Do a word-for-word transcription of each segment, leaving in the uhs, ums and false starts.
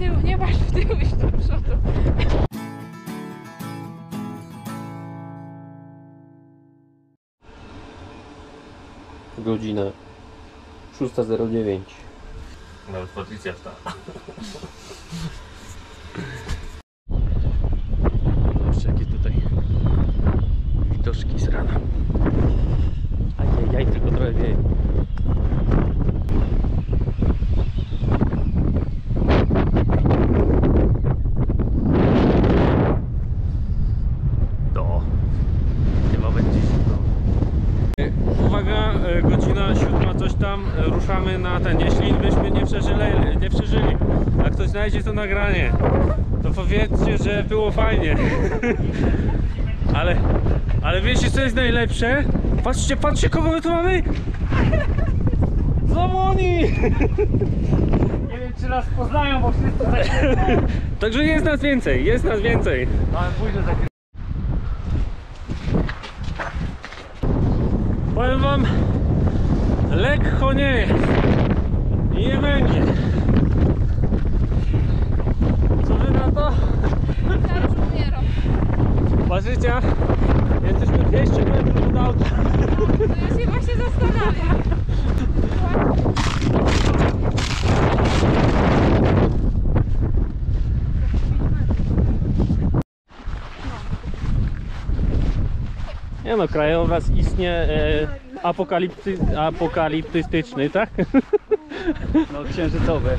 tył, nie patrz w tył, iść do przodu. Godzina szósta zero dziewięć. Nawet Patrycja wstała. Zobaczcie, jakie tutaj widoczki z rana. Ajajaj, tylko trochę wieje. Ruszamy na ten, jeśli byśmy nie przeżyli, nie przeżyli, a ktoś znajdzie to nagranie, to powiedzcie, że było fajnie. Ale, ale wiecie, co jest najlepsze? Patrzcie, patrzcie, kogo my tu mamy? Zamoni! Nie wiem, czy nas poznają, bo wszyscy tak się... Także jest nas więcej, jest nas więcej. Ale pójdę za... Powiem wam, lekko nie jest i nie będzie. Co wy na to? Ja już umieram. Patrzycie? Jesteśmy dwieście metrów od auta. No, to ja się właśnie zastanawiam. Nie no, krajobraz istnie... E... Apokalipty, apokaliptystyczny, tak? No, księżycowy.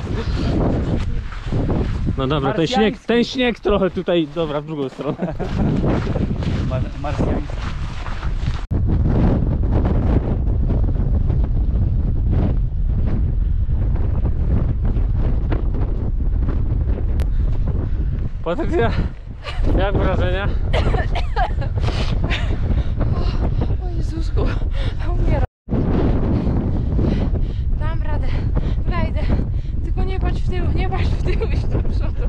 No dobra, ten śnieg, ten śnieg trochę tutaj, dobra, w drugą stronę. Mar marsjański. Patrycja, jak wrażenia? Jezusko, umieram. Dam radę, wejdę. Tylko nie patrz w tył, nie patrz w tył, iść do przodu.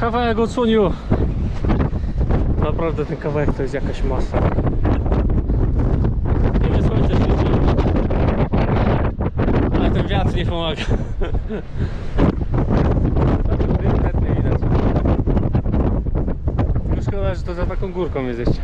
Kawałek odsłonił. Naprawdę ten kawałek to jest jakaś masa. Nie wiem, słońce świeci, ale ten wiatr nie pomaga. Już szkoda, że to za taką górką jest jeszcze.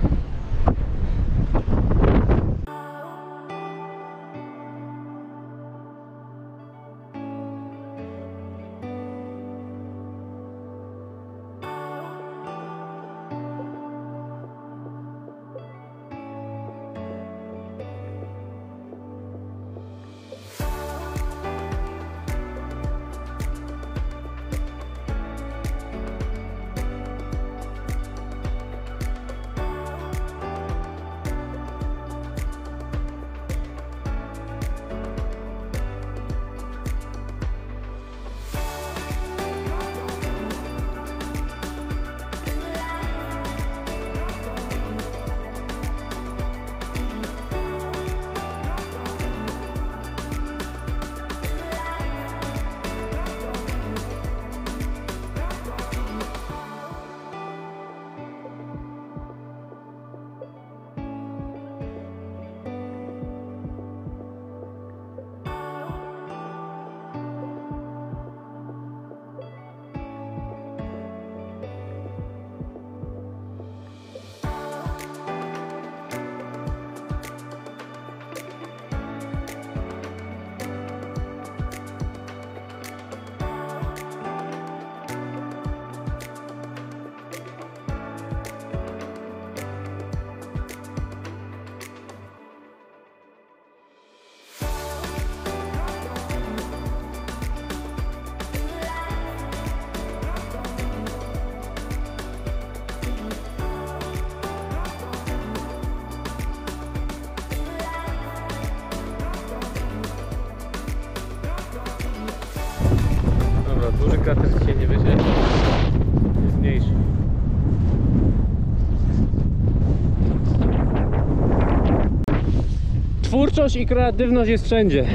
twórczość i kreatywność jest wszędzie.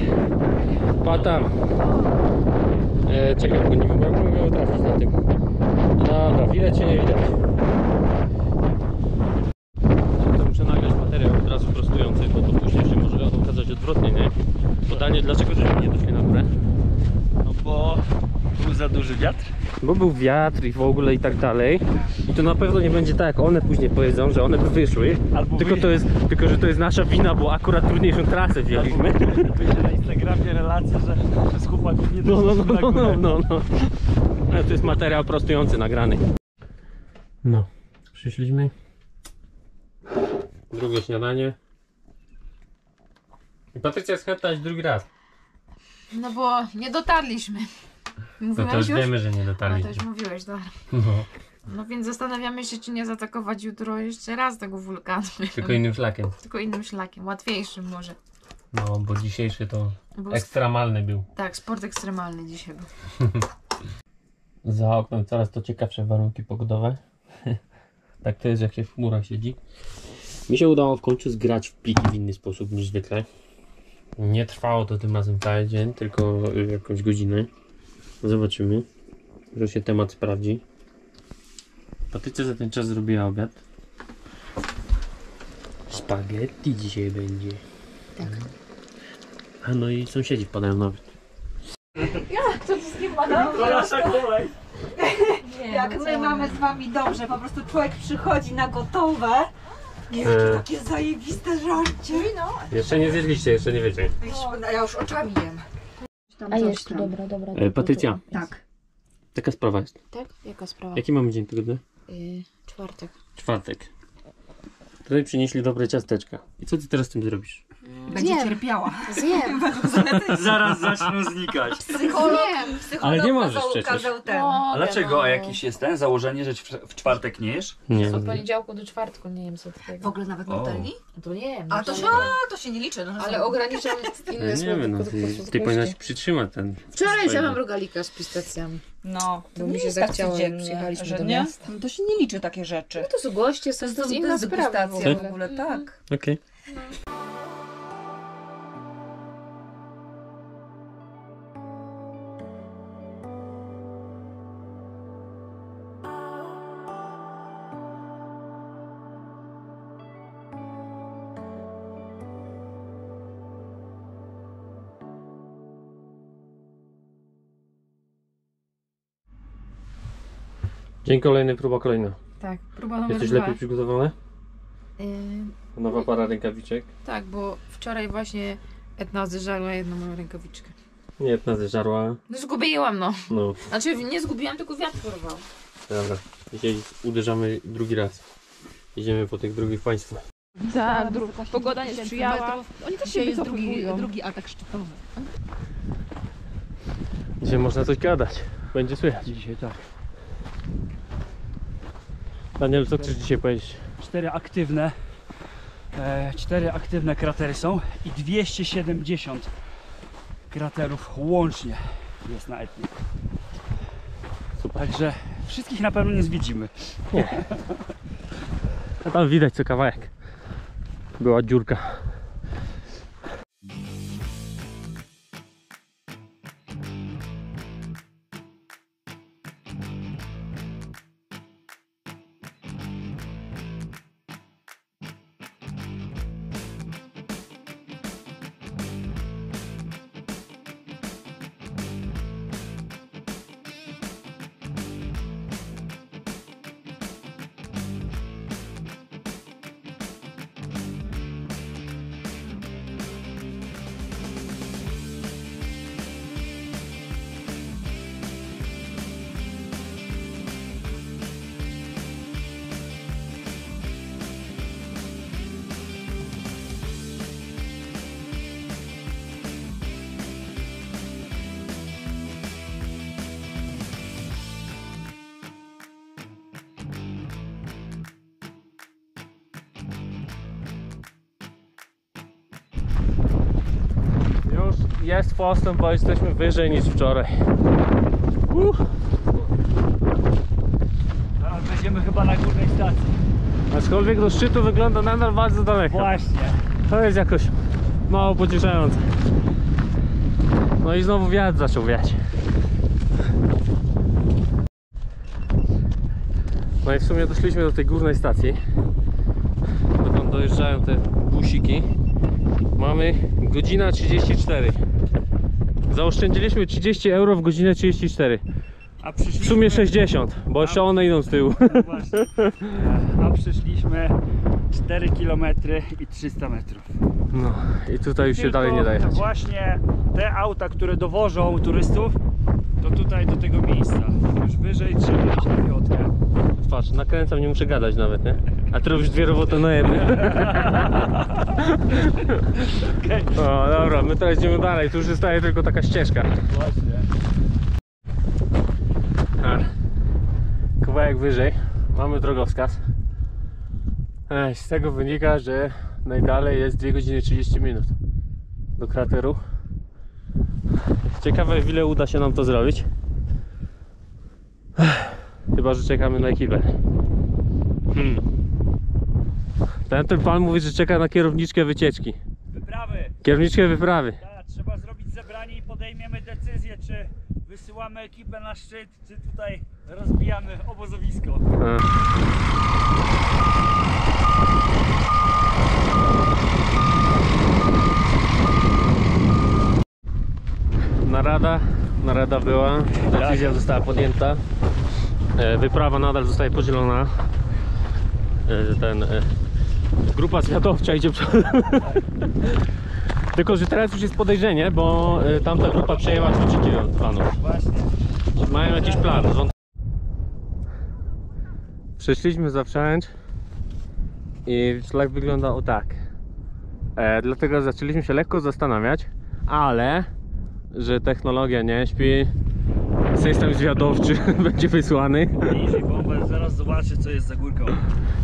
Patam. E, czekaj, bo nie mogę trafić na tym. Dobra, widać czy nie widać? To muszę nagrać materiał od razu prostujący, bo to później się może okazać odwrotnie, nie? Podanie, dlaczego żeśmy nie doszli na górę? No bo był za duży wiatr. Bo był wiatr i w ogóle i tak dalej. I to na pewno nie będzie tak, jak one później powiedzą, że one by wyszły. Albo tylko, wy... to jest, tylko, że to jest nasza wina, bo akurat trudniejszą trasę wzięliśmy. Będzie na Instagramie relacja, że z chłopaków nie doszło no, no, no, na górę. No, no, no. Ale to jest materiał prostujący nagrany. No, przyszliśmy. Drugie śniadanie. I Patrycja jest chętna drugi raz. No bo nie dotarliśmy. Mówiłeś no to już, już wiemy, że nie dotarliśmy. No to już mówiłeś, dobra. No. No więc zastanawiamy się, czy nie zaatakować jutro jeszcze raz tego wulkanu. Tylko innym szlakiem. Tylko innym szlakiem, łatwiejszym może. No, bo dzisiejszy to bo ekstremalny był. Tak, sport ekstremalny dzisiaj był. Za oknem coraz to ciekawsze warunki pogodowe. Tak to jest, jak się w chmurach siedzi. Mi się udało w końcu zgrać w pliki w inny sposób niż zwykle. Nie trwało to tym razem cały dzień, tylko jakąś godzinę. Zobaczymy, że się temat sprawdzi. Patrycja za ten czas zrobiła obiad. Spaghetti dzisiaj będzie. Tak. A no i sąsiedzi wpadają nawet. Ja to wszystkim padam. Jak my mamy z wami dobrze, po prostu człowiek przychodzi na gotowe. Jakie eee. takie zajebiste żarcie. No. Jeszcze nie zjedliście, jeszcze nie wiecie. Ja już oczami jem. Tam a jest, tam. dobra, dobra. E, Patrycja. Tak. Taka sprawa jest. Tak? Jaka sprawa? Jaki mamy dzień tygodnia? Yy, czwartek. Czwartek. Tutaj przynieśli dobre ciasteczka. I co ty teraz z tym zrobisz? Yy, Będzie zjem. cierpiała. Zjem. Zaraz zaczną znikać. Psycholog, psycholog Ale nie możesz przecież. No, a dlaczego? A jakiś jest ten? Założenie, że w czwartek nie jesz? Nie. Od poniedziałku do czwartku nie jem sobie tego. W ogóle nawet nuteli? To nie jem. A to się, a, to się nie liczy. No, ale ograniczam inne słodycze. No, ty ty powinnaś przytrzymać ten. Wczoraj wziąłem rogalika z pistacjami. No, to mi się zachciało, jak przyjechaliśmy do miasta. No to się nie liczy takie rzeczy. No to są goście, to jest inna sprawa w ogóle. Tak. Okej. Dzień kolejny, próba kolejna. Tak, próba numer Jesteś dwa. Lepiej przygotowana? Yy... Nowa para rękawiczek? Tak, bo wczoraj właśnie Etna zeżarła jedną moją rękawiczkę. Nie, Etna zeżarła. No zgubiłam no. no. Znaczy nie zgubiłam, tylko wiatr porwał. Dobra, dzisiaj uderzamy drugi raz. Idziemy po tych drugich państwa. Tak, dru... pogoda nie sprzyjała. Oni też się jest drugi, drugi atak szczytowy. Dzisiaj można coś gadać. Będzie słychać dzisiaj, tak. Daniel, co chcesz dzisiaj powiedzieć? Cztery aktywne, e, cztery aktywne kratery są i dwieście siedemdziesiąt kraterów łącznie jest na Etnie. Super. Także wszystkich na pewno nie zwiedzimy. Nie. A tam widać co kawałek. Była dziurka. Jest postęp, bo jesteśmy wyżej niż wczoraj. Uh. Teraz będziemy chyba na górnej stacji. Aczkolwiek do szczytu wygląda nadal bardzo daleko. Właśnie. To jest jakoś mało pocieszające. No i znowu wiatr zaczął wiać. No i w sumie doszliśmy do tej głównej stacji, dokąd dojeżdżają te busiki. Mamy godzina trzydzieści cztery. Zaoszczędziliśmy trzydzieści euro w godzinę trzydzieści cztery. A przyszliśmy... W sumie sześćdziesiąt, bo jeszcze one idą z tyłu. No właśnie. A przyszliśmy cztery kilometry i trzysta metrów. No i tutaj już się dalej nie daje. Właśnie te auta, które dowożą turystów, to tutaj do tego miejsca. Już wyżej trzeba iść na piątkę. Patrz, nakręcam, nie muszę gadać nawet, nie? A ty robisz dwie roboty na jednej. Okay. No dobra, my teraz idziemy dalej, tu już zostaje tylko taka ścieżka. Właśnie. Kawałek wyżej mamy drogowskaz. Z tego wynika, że najdalej jest dwie godziny trzydzieści minut do krateru. Ciekawe, w ile uda się nam to zrobić. Chyba, że czekamy na ekipę. Hmm. Ten, ten pan mówi, że czeka na kierowniczkę wycieczki. Wyprawy. Kierowniczkę wyprawy. Ta, trzeba zrobić zebranie i podejmiemy decyzję, czy wysyłamy ekipę na szczyt, czy tutaj rozbijamy obozowisko. Narada, narada była, decyzja została podjęta. Wyprawa nadal zostaje podzielona. Ten, grupa zwiadowcza idzie przodem. Tylko, że teraz już jest podejrzenie, bo tamta grupa przejęła kluczyki od panów. Mają jakiś plan. Przeszliśmy za przełęcz i szlak wyglądał tak. E, dlatego zaczęliśmy się lekko zastanawiać, ale że technologia nie śpi, system zwiadowczy będzie wysłany. Niżej bombę, zaraz zobaczę, co jest za górką.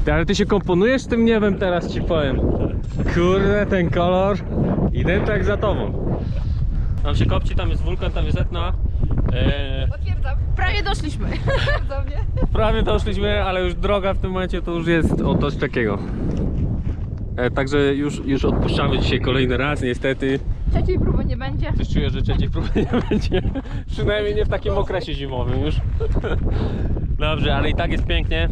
Ty, ale ty się komponujesz z tym niebem, teraz ci powiem. Kurde, ten kolor. Idę tak za tobą. Tam się kopci, tam jest wulkan, tam jest Etna. Eee... Potwierdzam, prawie doszliśmy. Prawie doszliśmy, ale już droga w tym momencie to już jest o coś takiego. Eee, także już, już odpuszczamy dzisiaj kolejny raz, niestety. Trzeciej próby nie będzie. Coś czuję, że trzeciej próby nie będzie. Przynajmniej nie w takim okresie zimowym już. Dobrze, ale i tak jest pięknie.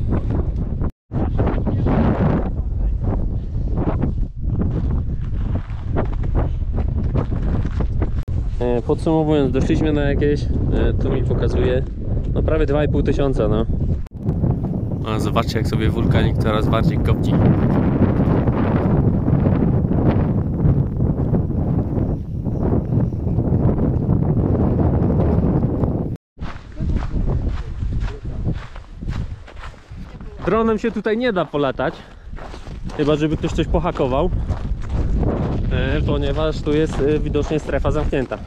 Podsumowując, doszliśmy na jakieś, tu mi pokazuje, no prawie dwa i pół tysiąca, no. A zobaczcie, jak sobie wulkanik coraz bardziej kopci. Dronem się tutaj nie da polatać, chyba żeby ktoś coś pohakował, ponieważ tu jest widocznie strefa zamknięta.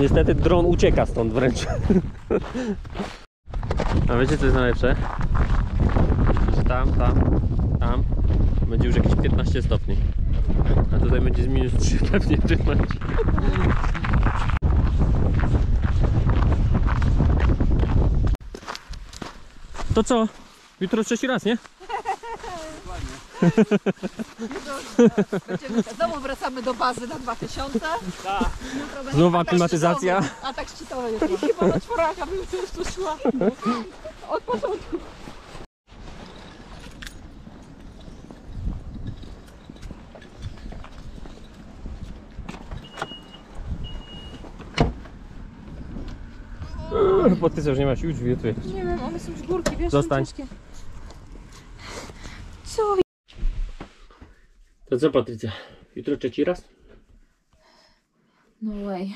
Niestety dron ucieka stąd wręcz. A wiecie, co jest najlepsze? Że tam, tam, tam będzie już jakieś piętnaście stopni. A tutaj będzie z minus trzy, pewnie piętnaście. To co? Jutro trzeci raz, nie? Znowu wracamy do bazy na dwa tysiące. Znowu aklimatyzacja. A tak szczytowe jest. Chyba na czworaka bym już tu szła. Od początku. Bo ty już nie masz już drzwi. Nie wiem, one są już górki, wiesz? Zostań. To co, Patrycja? Jutro trzeci raz? No way.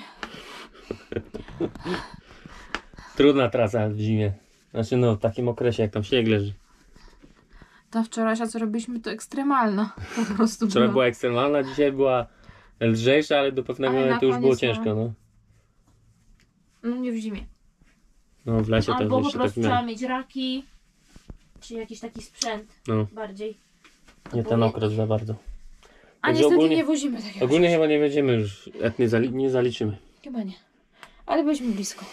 Trudna trasa w zimie. Znaczy no, w takim okresie, jak tam śnieg leży. Ta wczorajsza, co robiliśmy, to ekstremalna. Po prostu wczoraj była ekstremalna, dzisiaj była lżejsza, ale do pewnego ale momentu już było ciężko, no. No nie w zimie. No w lesie no, to albo po prostu tak trzeba miało. Mieć raki, czy jakiś taki sprzęt no. Bardziej. Nie ten okres za bardzo. A także niestety ogólnie, nie wozimy takiego. Ogólnie chyba nie będziemy już, Etny zali nie zaliczymy. Chyba nie, ale byliśmy blisko.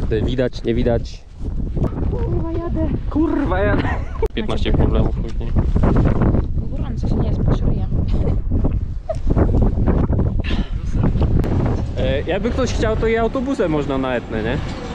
Kurde, widać, nie widać. Kurwa jadę. Kurwa jadę. piętnaście problemów później. Gorąco się nie spoczyłem. Jakby ktoś chciał, to i autobusem można na Etnę, nie?